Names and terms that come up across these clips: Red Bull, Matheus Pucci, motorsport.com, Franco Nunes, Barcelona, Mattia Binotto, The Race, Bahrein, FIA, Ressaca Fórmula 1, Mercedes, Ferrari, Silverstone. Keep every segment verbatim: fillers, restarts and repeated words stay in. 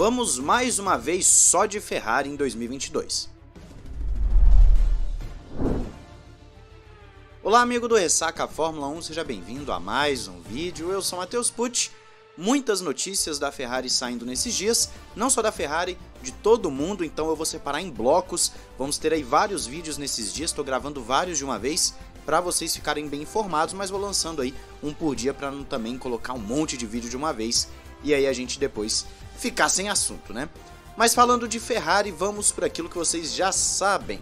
vamos mais uma vez só de Ferrari em dois mil e vinte e dois. Olá amigo do Ressaca Fórmula um, seja bem-vindo a mais um vídeo, eu sou Matheus Pucci. Muitas notícias da Ferrari saindo nesses dias, não só da Ferrari, de todo mundo, então eu vou separar em blocos, vamos ter aí vários vídeos nesses dias, estou gravando vários de uma vez para vocês ficarem bem informados, mas vou lançando aí um por dia para não também colocar um monte de vídeo de uma vez e aí a gente depois ficar sem assunto, né? Mas falando de Ferrari, vamos por aquilo que vocês já sabem.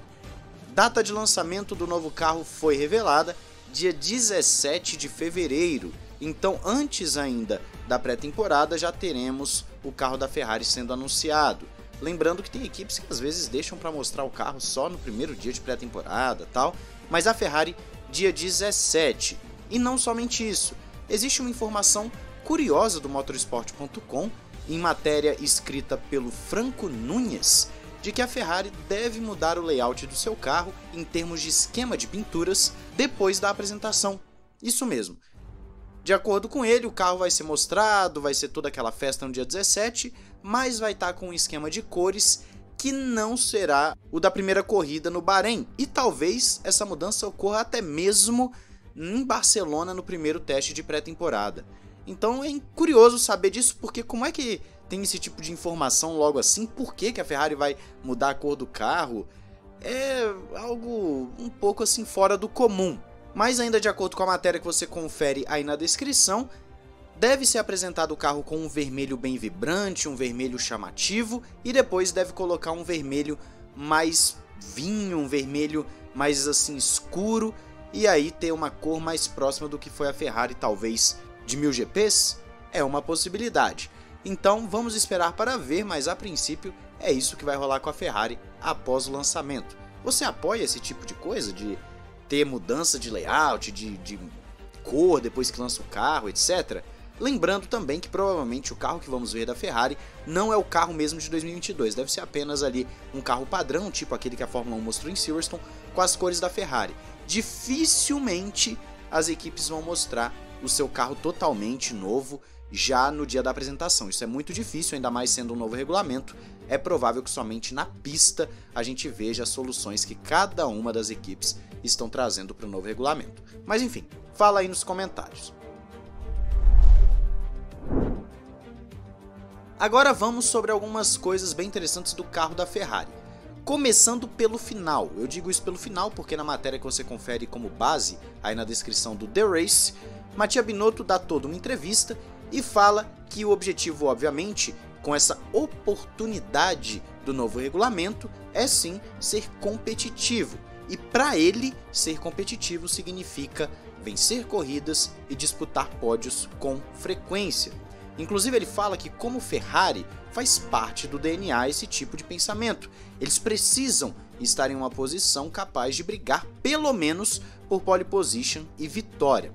Data de lançamento do novo carro foi revelada dia dezessete de fevereiro. Então, antes ainda da pré-temporada, já teremos o carro da Ferrari sendo anunciado. Lembrando que tem equipes que às vezes deixam para mostrar o carro só no primeiro dia de pré-temporada, tal. Mas a Ferrari, dia dezessete. E não somente isso. Existe uma informação curiosa do motorsport ponto com, em matéria escrita pelo Franco Nunes, de que a Ferrari deve mudar o layout do seu carro em termos de esquema de pinturas depois da apresentação. Isso mesmo. De acordo com ele, o carro vai ser mostrado, vai ser toda aquela festa no dia dezessete, mas vai estar com um esquema de cores que não será o da primeira corrida no Bahrein. E talvez essa mudança ocorra até mesmo em Barcelona no primeiro teste de pré-temporada. Então é curioso saber disso, porque como é que tem esse tipo de informação logo assim? Por que que a Ferrari vai mudar a cor do carro? É algo um pouco assim fora do comum. Mas ainda de acordo com a matéria que você confere aí na descrição, deve ser apresentado o carro com um vermelho bem vibrante, um vermelho chamativo, e depois deve colocar um vermelho mais vinho, um vermelho mais assim escuro, e aí ter uma cor mais próxima do que foi a Ferrari, talvez de mil G Ps? É uma possibilidade. Então vamos esperar para ver, mas a princípio é isso que vai rolar com a Ferrari após o lançamento. Você apoia esse tipo de coisa, de ter mudança de layout, de, de cor depois que lança o carro, etcétera. Lembrando também que provavelmente o carro que vamos ver da Ferrari não é o carro mesmo de dois mil e vinte e dois, deve ser apenas ali um carro padrão, tipo aquele que a Fórmula um mostrou em Silverstone, com as cores da Ferrari. Dificilmente as equipes vão mostrar o seu carro totalmente novo já no dia da apresentação, isso é muito difícil, ainda mais sendo um novo regulamento. É provável que somente na pista a gente veja as soluções que cada uma das equipes estão trazendo para o novo regulamento. Mas enfim, fala aí nos comentários. Agora vamos sobre algumas coisas bem interessantes do carro da Ferrari. Começando pelo final, eu digo isso pelo final porque na matéria que você confere como base, aí na descrição do The Race, Mattia Binotto dá toda uma entrevista e fala que o objetivo, obviamente, com essa oportunidade do novo regulamento, é sim ser competitivo. E para ele, ser competitivo significa vencer corridas e disputar pódios com frequência. Inclusive ele fala que como Ferrari faz parte do D N A esse tipo de pensamento, eles precisam estar em uma posição capaz de brigar pelo menos por pole position e vitória.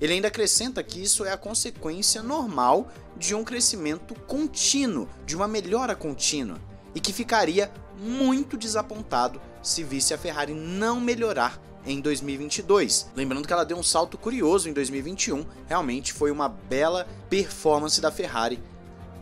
Ele ainda acrescenta que isso é a consequência normal de um crescimento contínuo, de uma melhora contínua, e que ficaria muito desapontado se visse a Ferrari não melhorar em dois mil e vinte e dois. Lembrando que ela deu um salto curioso em dois mil e vinte e um, realmente foi uma bela performance da Ferrari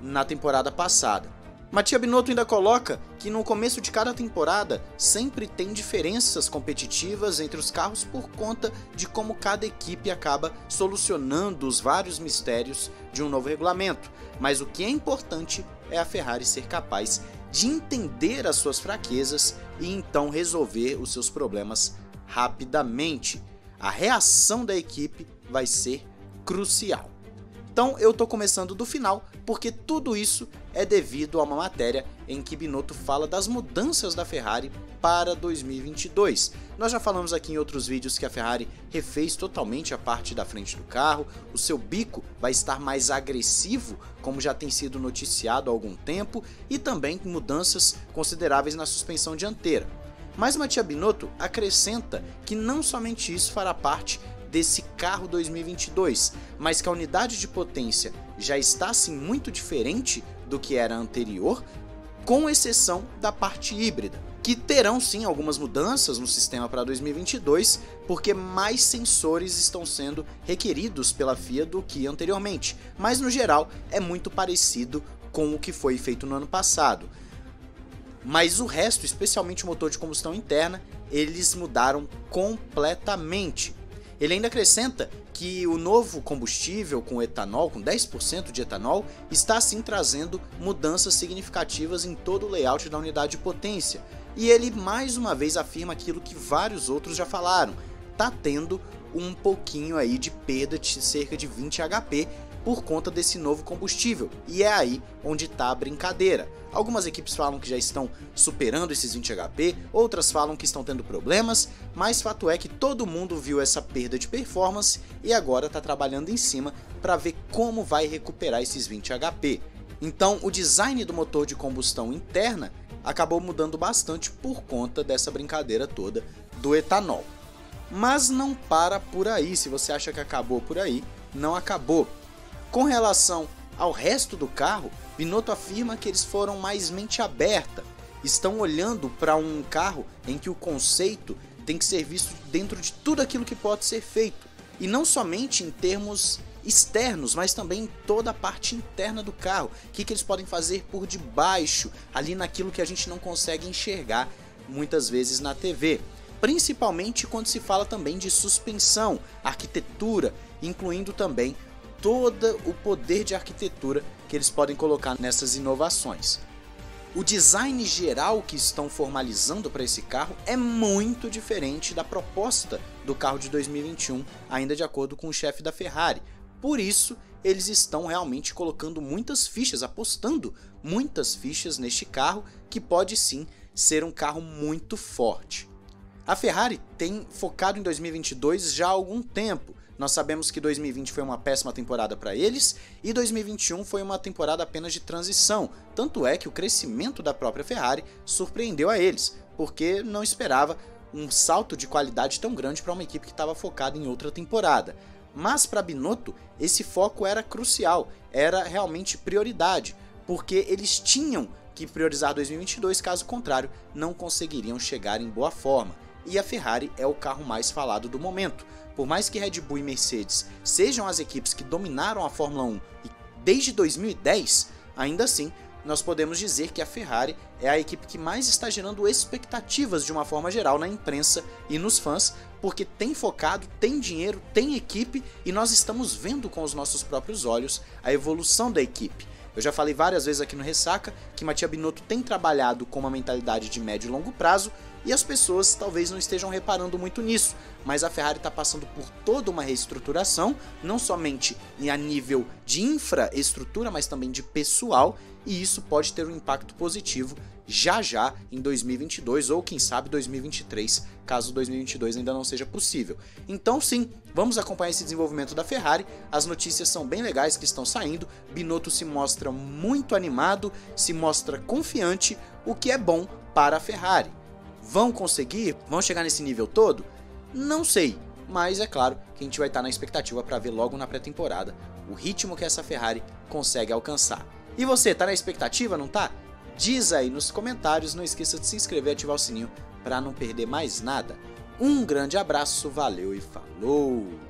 na temporada passada. Mattia Binotto ainda coloca que no começo de cada temporada sempre tem diferenças competitivas entre os carros por conta de como cada equipe acaba solucionando os vários mistérios de um novo regulamento, mas o que é importante é a Ferrari ser capaz de entender as suas fraquezas e então resolver os seus problemas rapidamente. A reação da equipe vai ser crucial. Então eu tô começando do final, porque tudo isso é devido a uma matéria em que Binotto fala das mudanças da Ferrari para dois mil e vinte e dois. Nós já falamos aqui em outros vídeos que a Ferrari refez totalmente a parte da frente do carro, o seu bico vai estar mais agressivo, como já tem sido noticiado há algum tempo, e também mudanças consideráveis na suspensão dianteira. Mas Mattia Binotto acrescenta que não somente isso fará parte desse carro dois mil e vinte e dois, mas que a unidade de potência já está assim muito diferente do que era anterior, com exceção da parte híbrida, que terão sim algumas mudanças no sistema para dois mil e vinte e dois, porque mais sensores estão sendo requeridos pela F I A do que anteriormente, mas no geral é muito parecido com o que foi feito no ano passado. Mas o resto, especialmente o motor de combustão interna, eles mudaram completamente. Ele ainda acrescenta que o novo combustível com etanol, com dez por cento de etanol, está sim trazendo mudanças significativas em todo o layout da unidade de potência. E ele mais uma vez afirma aquilo que vários outros já falaram, está tendo um pouquinho aí de perda de cerca de vinte H P por conta desse novo combustível, e é aí onde está a brincadeira. Algumas equipes falam que já estão superando esses vinte H P, outras falam que estão tendo problemas, mas fato é que todo mundo viu essa perda de performance e agora está trabalhando em cima para ver como vai recuperar esses vinte H P. Então o design do motor de combustão interna acabou mudando bastante por conta dessa brincadeira toda do etanol. Mas não para por aí. Se você acha que acabou por aí, não acabou. Com relação ao resto do carro, Binotto afirma que eles foram mais mente aberta, estão olhando para um carro em que o conceito tem que ser visto dentro de tudo aquilo que pode ser feito, e não somente em termos externos, mas também em toda a parte interna do carro, o que, que eles podem fazer por debaixo, ali naquilo que a gente não consegue enxergar muitas vezes na T V. Principalmente quando se fala também de suspensão, arquitetura, incluindo também todo o poder de arquitetura que eles podem colocar nessas inovações. O design geral que estão formalizando para esse carro é muito diferente da proposta do carro de dois mil e vinte e um, ainda de acordo com o chefe da Ferrari. Por isso, eles estão realmente colocando muitas fichas, apostando muitas fichas neste carro, que pode sim ser um carro muito forte. A Ferrari tem focado em dois mil e vinte e dois já há algum tempo. Nós sabemos que dois mil e vinte foi uma péssima temporada para eles e dois mil e vinte e um foi uma temporada apenas de transição, tanto é que o crescimento da própria Ferrari surpreendeu a eles, porque não esperava um salto de qualidade tão grande para uma equipe que estava focada em outra temporada. Mas para Binotto esse foco era crucial, era realmente prioridade, porque eles tinham que priorizar dois mil e vinte e dois, caso contrário não conseguiriam chegar em boa forma. E a Ferrari é o carro mais falado do momento. Por mais que Red Bull e Mercedes sejam as equipes que dominaram a Fórmula um desde dois mil e dez, ainda assim nós podemos dizer que a Ferrari é a equipe que mais está gerando expectativas de uma forma geral na imprensa e nos fãs, porque tem focado, tem dinheiro, tem equipe e nós estamos vendo com os nossos próprios olhos a evolução da equipe. Eu já falei várias vezes aqui no Ressaca que Mattia Binotto tem trabalhado com uma mentalidade de médio e longo prazo e as pessoas talvez não estejam reparando muito nisso, mas a Ferrari está passando por toda uma reestruturação, não somente a nível de infraestrutura, mas também de pessoal, e isso pode ter um impacto positivo já já em dois mil e vinte e dois ou quem sabe dois mil e vinte e três, caso dois mil e vinte e dois ainda não seja possível. Então sim, vamos acompanhar esse desenvolvimento da Ferrari, as notícias são bem legais que estão saindo, Binotto se mostra muito animado, se mostra confiante, o que é bom para a Ferrari. Vão conseguir? Vão chegar nesse nível todo? Não sei, mas é claro que a gente vai estar na expectativa para ver logo na pré-temporada o ritmo que essa Ferrari consegue alcançar. E você, tá na expectativa, não tá? Diz aí nos comentários, não esqueça de se inscrever e ativar o sininho para não perder mais nada. Um grande abraço, valeu e falou!